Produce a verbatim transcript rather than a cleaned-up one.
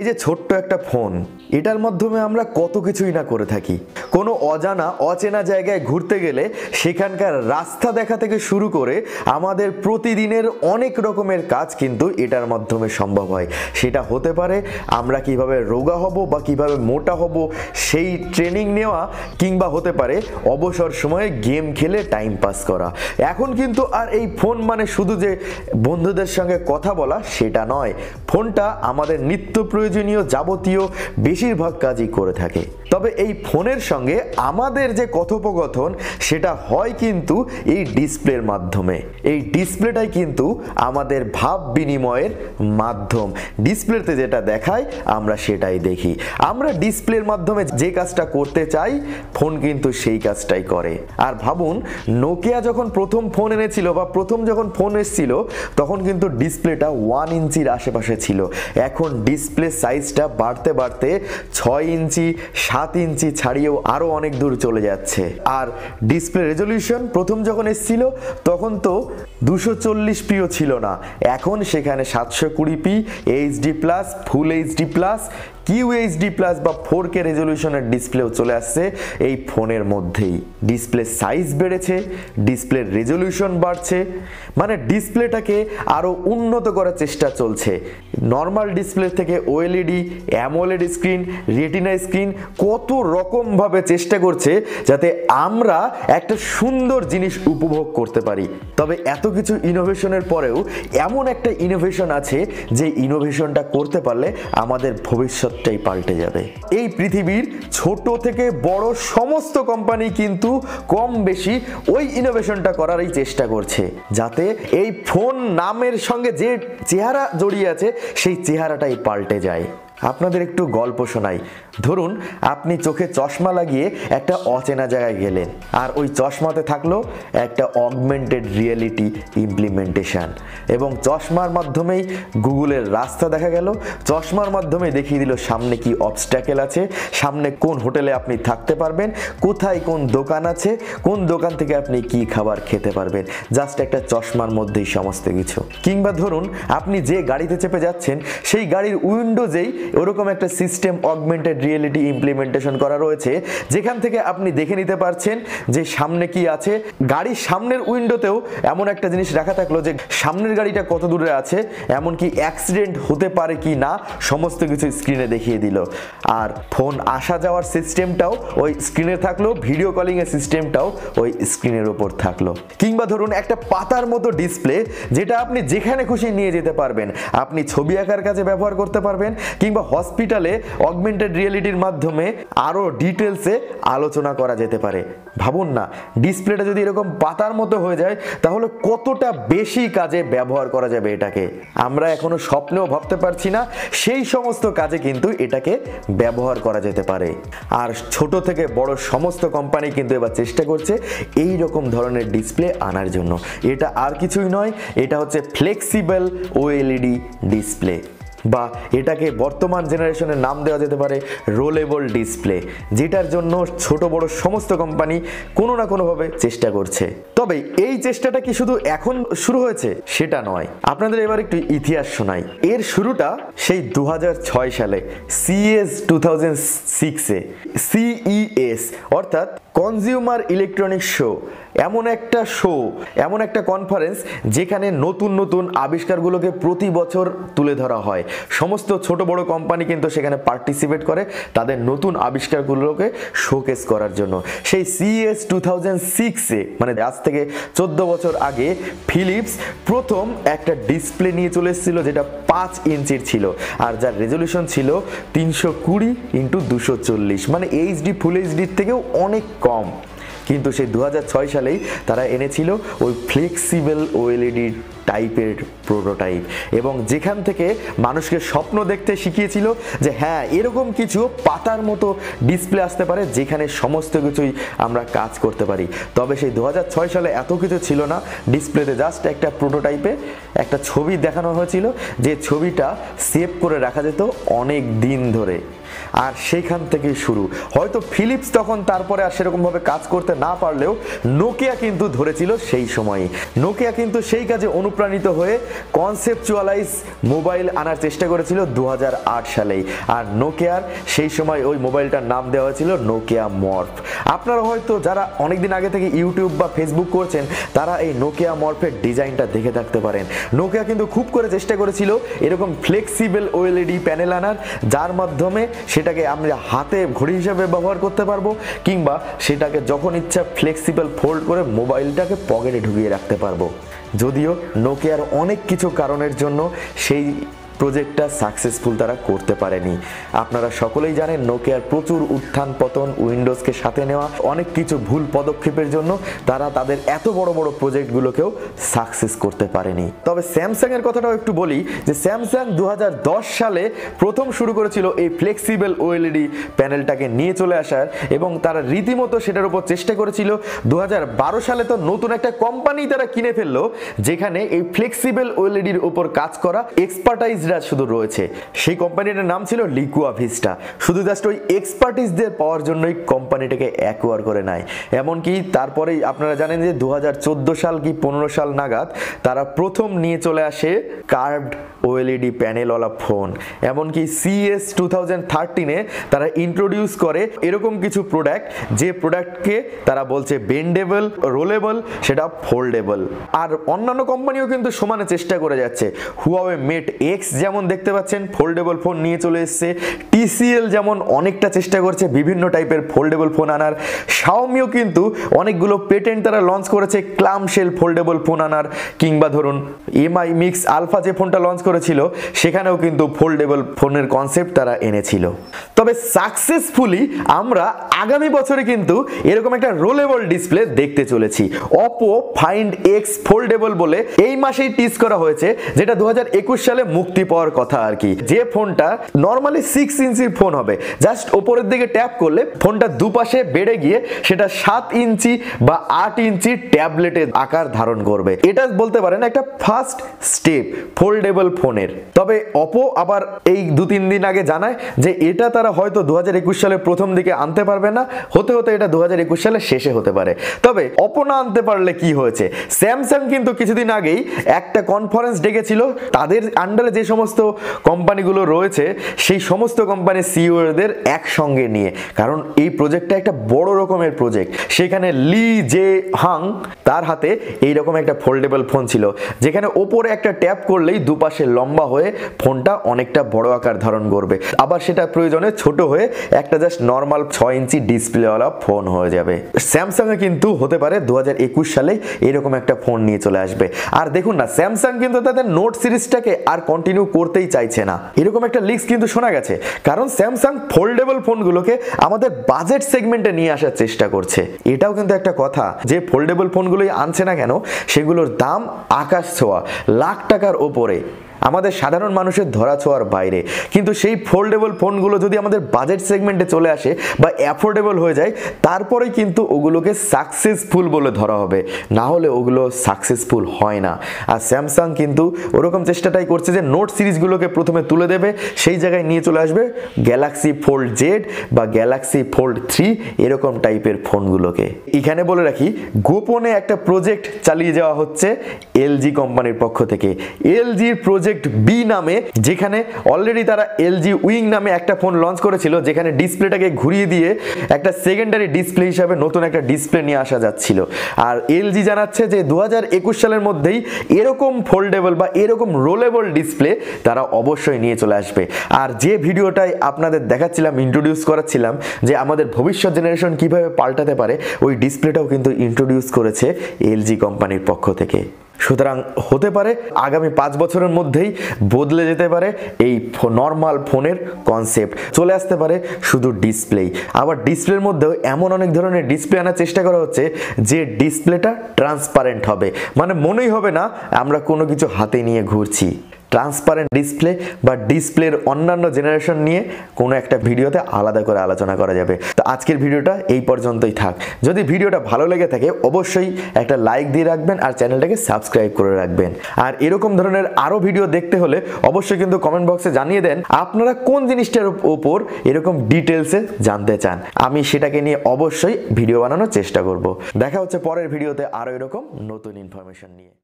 এই যে ছোট্ট একটা ফোন, এটার মাধ্যমে আমরা কত কিছুই না করে থাকি। কোনো অজানা অচেনা জায়গায় ঘুরতে গেলে সেখানকার রাস্তা দেখা থেকে শুরু করে আমাদের প্রতিদিনের অনেক রকমের কাজ কিন্তু এটার মাধ্যমে সম্ভব হয়। সেটা হতে পারে আমরা কিভাবে রোগা হব বা কিভাবে মোটা হব সেই ট্রেনিং নেওয়া, কিংবা হতে পারে অবসর সময়ে গেম খেলে টাইম পাস করা। এখন কিন্তু আর এই ফোন মানে শুধু যে বন্ধুদের সঙ্গে কথা বলা সেটা নয়, ফোনটা আমাদের নিত্য প্রয়োজনীয় যাবতীয় বেশিরভাগ কাজই করে থাকে। তবে এই ফোনের সঙ্গে আমাদের যে কথোপকথন সেটা হয় কিন্তু এই ডিসপ্লের মাধ্যমে। এই ডিসপ্লেটাই কিন্তু আমাদের ভাব বিনিময়ের মাধ্যম। ডিসপ্লেতে যেটা দেখায় আমরা সেটাই দেখি। আমরা ডিসপ্লের মাধ্যমে যে কাজটা করতে চাই ফোন কিন্তু সেই কাজটাই করে। আর ভাবুন, নোকিয়া যখন প্রথম ফোন এনেছিল বা প্রথম যখন ফোন এসেছিল তখন কিন্তু ডিসপ্লেটা ওয়ান ইঞ্চির আশেপাশে ছিল। এখন ডিসপ্লে সাইজটা বাড়তে বাড়তে ছয় ইঞ্চি সাত ইঞ্চি ছাড়িয়েও আরও অনেক দূর চলে যাচ্ছে। আর ডিসপ্লে রেজলিউশন প্রথম যখন এসেছিল তখন তো দুশো চল্লিশ পিও ছিল না, এখন সেখানে সাতশো কুড়ি P HD plus full HD plus Q HD plus বা ফোর কে রেজলিউশনের ডিসপ্লেও চলে আসছে এই ফোনের মধ্যেই। ডিসপ্লে সাইজ বেড়েছে, ডিসপ্লে রেজলিউশন বাড়ছে, মানে ডিসপ্লেটাকে আরও উন্নত করার চেষ্টা চলছে। নর্মাল ডিসপ্লে থেকে OLED, AMOLED screen, retina screen কত রকমভাবে চেষ্টা করছে যাতে আমরা একটা সুন্দর জিনিস উপভোগ করতে পারি। তবে এত কিছু ইনোভেশনের পরেও এমন একটা ইনোভেশন আছে যে ইনোভেশনটা করতে পারলে আমাদের ভবিষ্যৎ পাল্টে যাবে। এই পৃথিবীর ছোট থেকে বড় সমস্ত কোম্পানি কিন্তু কম বেশি ওই ইনোভেশনটা করারই চেষ্টা করছে যাতে এই ফোন নামের সঙ্গে যে চেহারা জড়িয়ে আছে সেই চেহারাটাই পাল্টে যায়। আপনাদের একটু গল্প শোনাই। ধরুন আপনি চোখে চশমা লাগিয়ে একটা অচেনা জায়গায় গেলেন, আর ওই চশমাতে থাকলো একটা অগমেন্টেড রিয়েলিটি ইমপ্লিমেন্টেশন, এবং চশমার মাধ্যমেই গুগলের রাস্তা দেখা গেল, চশমার মাধ্যমে দেখিয়ে দিল সামনে কি অবস্ট্যাকেল আছে, সামনে কোন হোটেলে আপনি থাকতে পারবেন, কোথায় কোন দোকান আছে, কোন দোকান থেকে আপনি কি খাবার খেতে পারবেন, জাস্ট একটা চশমার মধ্যেই সমস্ত কিছু। কিংবা ধরুন আপনি যে গাড়িতে চেপে যাচ্ছেন সেই গাড়ির উইন্ডোজেই ওরকম একটা সিস্টেম অগমেন্টেড রিয়েলিটি ইমপ্লিমেন্টেশন করা রয়েছে যেখান থেকে আপনি দেখে নিতে পারছেন যে সামনে কি আছে। গাড়ির সামনের উইন্ডোতেও এমন একটা জিনিস রাখা থাকলো যে সামনের গাড়িটা কত দূরে আছে, এমনকি অ্যাক্সিডেন্ট হতে পারে কি না সমস্ত কিছু স্ক্রিনে দেখিয়ে দিল। আর ফোন আসা যাওয়ার সিস্টেমটাও ওই স্ক্রিনে থাকলো, ভিডিও কলিংয়ের সিস্টেমটাও ওই স্ক্রিনের ওপর থাকলো। কিংবা ধরুন একটা পাতার মতো ডিসপ্লে যেটা আপনি যেখানে খুশি নিয়ে যেতে পারবেন, আপনি ছবি আঁকার কাজে ব্যবহার করতে পারবেন, কিংবা হসপিটালে অগমেন্টেড রিয়েলিটির মাধ্যমে আরও ডিটেলসে আলোচনা করা যেতে পারে। ভাবুন না, ডিসপ্লেটা যদি এরকম পাতার মতো হয়ে যায় তাহলে কতটা বেশি কাজে ব্যবহার করা যাবে এটাকে। আমরা এখনো স্বপ্নেও ভাবতে পারছি না, সেই সমস্ত কাজে কিন্তু এটাকে ব্যবহার করা যেতে পারে। আর ছোট থেকে বড় সমস্ত কোম্পানি কিন্তু এবার চেষ্টা করছে এই রকম ধরনের ডিসপ্লে আনার জন্য। এটা আর কিছুই নয়, এটা হচ্ছে ফ্লেক্সিবল ওএলইডি ডিসপ্লে, বা এটাকে বর্তমান জেনারেশনের নাম দেওয়া যেতে পারে রোলেবল ডিসপ্লে, যেটার জন্য ছোট বড় সমস্ত কোম্পানি কোনো না কোনোভাবে চেষ্টা করছে। তবে এই চেষ্টাটা কি শুধু এখন শুরু হয়েছে সেটা নয়, আপনাদের এবার একটু ইতিহাস শোনাই। এর শুরুটা সেই দু হাজার ছয় সালে সিএস টু থাউজেন্ড সিক্সে সিইএস অর্থাৎ কনজিউমার ইলেকট্রনিক শো, এমন একটা শো, এমন একটা কনফারেন্স যেখানে নতুন নতুন আবিষ্কারগুলোকে প্রতি বছর তুলে ধরা হয়। সমস্ত ছোট বড় কোম্পানি কিন্তু সেখানে পার্টিসিপেট করে তাদের নতুন আবিষ্কারগুলোকে শোকেস করার জন্য। সেই সিএস টু থাউজেন্ড সিক্সে, মানে আজ থেকে চোদ্দ বছর আগে, ফিলিপস প্রথম একটা ডিসপ্লে নিয়ে চলে এসেছিল যেটা পাঁচ ইঞ্চির ছিল আর যার রেজলিউশন ছিল তিনশো কুড়ি ইন্টু দুশো চল্লিশ মানে এইচডি ফুল এইচডির থেকেও অনেক কম। কিন্তু সেই দু হাজার ছয় সালেই তারা এনেছিল ওই ফ্লেক্সিবল ওএলইডি টাইপের প্রোটোটাইপ, এবং যেখান থেকে মানুষকে স্বপ্ন দেখতে শিখিয়েছিল যে হ্যাঁ, এরকম কিছু পাতার মতো ডিসপ্লে আসতে পারে যেখানে সমস্ত কিছুই আমরা কাজ করতে পারি। তবে সেই দু হাজার ছয় সালে এত কিছু ছিল না, ডিসপ্লেতে জাস্ট একটা প্রোটোটাইপে একটা ছবি দেখানো হয়েছিল যে ছবিটা সেভ করে রাখা যেত অনেক দিন ধরে, আর সেইখান থেকে শুরু। হয়তো ফিলিপস তখন তারপরে আর সেরকমভাবে কাজ করতে না পারলেও নোকিয়া কিন্তু ধরেছিল সেই সময়ে। নোকিয়া কিন্তু সেই কাজে অনুপ্রাণিত হয়ে কনসেপচুয়ালাইজ মোবাইল আনার চেষ্টা করেছিল দু হাজার আট সালেই। আর নোকিয়ার সেই সময় ওই মোবাইলটার নাম দেওয়া হয়েছিল নোকিয়া মর্ফ। আপনারা হয়তো যারা অনেকদিন আগে থেকে ইউটিউব বা ফেসবুক করছেন তারা এই নোকিয়া মর্ফের ডিজাইনটা দেখে থাকতে পারেন। নোকিয়া কিন্তু খুব করে চেষ্টা করেছিল এরকম ফ্লেক্সিবল ওএলইডি প্যানেল আনার, যার মাধ্যমে সেটাকে আমরা হাতে ঘড়ি হিসাবে ব্যবহার করতে পারবো কিংবা সেটাকে যখন ইচ্ছা ফ্লেক্সিবল ফোল্ড করে মোবাইলটাকে পকেটে ঢুকিয়ে রাখতে পারবো। যদিও নোকিয়ার অনেক কিছু কারণের জন্য সেই প্রজেক্টটা সাকসেসফুল তারা করতে পারেনি। আপনারা সকলেই জানেন নোকিয়ার প্রচুর উত্থান পতন, উইন্ডোজকে সাথে নেওয়া, অনেক কিছু ভুল পদক্ষেপের জন্য তারা তাদের এত বড় বড় প্রজেক্টগুলোকেও সাকসেস করতে পারেনি। তবে স্যামসাংয়ের কথাটাও একটু বলি যে স্যামসাং দু হাজার দশ সালে প্রথম শুরু করেছিল এই ফ্লেক্সিবল ওএলইডি প্যানেলটাকে নিয়ে চলে আসার, এবং তারা রীতিমতো সেটার উপর চেষ্টা করেছিল। দু হাজার বারো সালে তো নতুন একটা কোম্পানি তারা কিনে ফেললো যেখানে এই ফ্লেক্সিবল ওএলইডির উপর কাজ করা এক্সপার্টাইজ শুধু রয়েছে। সেই কোম্পানিটার নাম ছিল লিকুয়া ভিস্টা। শুধু জাস্ট ওই এক্সপার্টিসদের পাওয়ার জন্যই কোম্পানিটাকে অ্যাকোয়ার করে নেয়। এমনকি তারপরেই আপনারা জানেন যে দু হাজার চোদ্দো সাল কি পনেরো সাল নাগাদ তারা প্রথম নিয়ে চলে আসে কার্ভড ওএলইডি প্যানেলওয়ালা ফোন। এমনকি সিএস টু থাউজেন্ড থার্টিনে তারা ইন্ট্রোডিউস করে এরকম কিছু প্রোডাক্ট, যে প্রোডাক্টকে তারা বলছে বেন্ডেবল, রোলেবল, সেটা ফোল্ডেবল। আর অন্যান্য কোম্পানিও কিন্তু সমানে চেষ্টা করে যাচ্ছে। হুয়াওয়ে মেট এক্স যেমন দেখতে পাচ্ছেন ফোল্ডেবল ফোন নিয়ে চলে এসছে, টিসিএল যেমন অনেকটা চেষ্টা করছে বিভিন্ন টাইপের ফোল্ডেবল ফোন আনার, শাওমিও কিন্তু অনেকগুলো পেটেন্ট তারা লঞ্চ করেছে ক্লামশেল ফোল্ডেবল ফোন আনার, কিংবা ধরুন এমআই মিক্স আলফা যে ফোনটা লঞ্চ করেছিল সেখানেও কিন্তু ফোল্ডেবল ফোনের কনসেপ্ট তারা এনেছিল। তবে সাকসেসফুলি আমরা আগামী বছরে কিন্তু এরকম একটা রোলেবল ডিসপ্লে দেখতে চলেছি। অপো ফাইন্ড এক্স ফোল্ডেবল বলে এই মাসেই টিজ করা হয়েছে, যেটা দু হাজার একুশ সালে মুক্তি পাওয়ার কথা আর কি। যে ফোনটা নর্মালি সিক্স ইঞ্চির ফোন হবে, জাস্ট ওপরের দিকে ট্যাপ করলে ফোনটা দুপাশে বেড়ে গিয়ে সেটা সাত ইঞ্চি বা আট ইঞ্চি ট্যাবলেটের আকার ধারণ করবে। এটা বলতে পারেন একটা ফার্স্ট স্টেপ ফোল্ডেবল ফোনের। তবে অপো আবার এই দু তিন দিন আগে জানায় যে এটা তারা হয়তো দু হাজার একুশ সালের প্রথম দিকে আনতে পারবে না, হতে হতে এটা দু হাজার একুশ সালের শেষে হতে পারে। তবে অপো না আনতে পারলে কি হয়েছে, স্যামসাং কিন্তু কিছুদিন আগেই একটা কনফারেন্স ডেকেছিল। তাদের আন্ডারে যে সমস্ত কোম্পানিগুলো রয়েছে সেই সমস্ত কোম্পানির সিইওদের একসঙ্গে নিয়ে, কারণ এই প্রজেক্টটা একটা বড় রকমের প্রজেক্ট। সেখানে লি জে হাং, তার হাতে এইরকম একটা ফোল্ডেবল ফোন ছিল যেখানে ওপরে একটা ট্যাপ করলেই দুপাশে লম্বা হয়ে ফোনটা অনেকটা বড় আকার ধারণ করবে, আবার সেটা প্রয়োজনে ছোট হয়ে একটা জাস্ট নর্মাল ছয় ইঞ্চি ডিসপ্লেওয়ালা ফোন হয়ে যাবে। স্যামসাংয়ে কিন্তু হতে পারে দু হাজার একুশ সালে এরকম একটা ফোন নিয়ে চলে আসবে। আর দেখুন না, স্যামসাং কিন্তু তাদের নোট সিরিজটাকে আর কন্টিনিউ করতেই চাইছে না, এরকম একটা লিক্স কিন্তু শোনা গেছে। কারণ স্যামসাং ফোল্ডেবল ফোনগুলোকে আমাদের বাজেট সেগমেন্টে নিয়ে আসার চেষ্টা করছে। এটাও কিন্তু একটা কথা যে ফোল্ডেবল ফোনগুলোই আনছে না কেন, সেগুলোর দাম আকাশ ছোঁয়া, লাখ টাকার ওপরে, আমাদের সাধারণ মানুষের ধরা ছোঁয়ার বাইরে। কিন্তু সেই ফোল্ডেবল ফোনগুলো যদি আমাদের বাজেট সেগমেন্টে চলে আসে বা অ্যাফোর্ডেবল হয়ে যায়, তারপরেই কিন্তু ওগুলোকে সাকসেসফুল বলে ধরা হবে, না হলে ওগুলো সাকসেসফুল হয় না। আর স্যামসাং কিন্তু ওরকম চেষ্টাটাই করছে যে নোট সিরিজগুলোকে প্রথমে তুলে দেবে, সেই জায়গায় নিয়ে চলে আসবে গ্যালাক্সি ফোল্ড জেড বা গ্যালাক্সি ফোল্ড থ্রি এরকম টাইপের ফোনগুলোকে। এখানে বলে রাখি, গোপনে একটা প্রজেক্ট চালিয়ে যাওয়া হচ্ছে এলজি কোম্পানির পক্ষ থেকে, এলজির প্রজেক্ট বি নামে, যেখানে অলরেডি তারা এলজি উইং নামে একটা ফোন লঞ্চ করেছিল যেখানে ডিসপ্লেটাকে ঘুরিয়ে দিয়ে একটা সেকেন্ডারি ডিসপ্লে হিসাবে নতুন একটা ডিসপ্লে নিয়ে আসা যাচ্ছিল। আর এলজি জানাচ্ছে যে দু হাজার একুশ সালের মধ্যেই এরকম ফোল্ডেবল বা এরকম রোলেবল ডিসপ্লে তারা অবশ্যই নিয়ে চলে আসবে। আর যে ভিডিওটাই আপনাদের দেখাচ্ছিলাম, ইন্ট্রোডিউস করাচ্ছিলাম যে আমাদের ভবিষ্যৎ জেনারেশন কিভাবে পাল্টাতে পারে, ওই ডিসপ্লেটাও কিন্তু ইন্ট্রোডিউস করেছে এলজি কোম্পানির পক্ষ থেকে। সুতরাং হতে পারে আগামী পাঁচ বছরের মধ্যেই বদলে যেতে পারে এই নর্মাল ফোনের কনসেপ্ট, চলে আসতে পারে শুধু ডিসপ্লেই। আবার ডিসপ্লের মধ্যেও এমন অনেক ধরনের ডিসপ্লে আনার চেষ্টা করা হচ্ছে যে ডিসপ্লেটা ট্রান্সপারেন্ট হবে, মানে মনেই হবে না আমরা কোনো কিছু হাতে নিয়ে ঘুরছি। ট্রান্সপারেন্ট ডিসপ্লে বা ডিসপ্লের অন্যান্য জেনারেশন নিয়ে কোনো একটা ভিডিওতে আলাদা করে আলোচনা করা যাবে। তো আজকের ভিডিওটা এই পর্যন্তই থাক। যদি ভিডিওটা ভালো লেগে থাকে অবশ্যই একটা লাইক দিয়ে রাখবেন আর চ্যানেলটাকে সাবস্ক্রাইব করে রাখবেন। আর এরকম ধরনের আরও ভিডিও দেখতে হলে অবশ্যই কিন্তু কমেন্ট বক্সে জানিয়ে দেন আপনারা কোন জিনিসটার ওপর এরকম ডিটেলসে জানতে চান, আমি সেটাকে নিয়ে অবশ্যই ভিডিও বানানোর চেষ্টা করব। দেখা হচ্ছে পরের ভিডিওতে আরও এরকম নতুন ইনফরমেশন নিয়ে।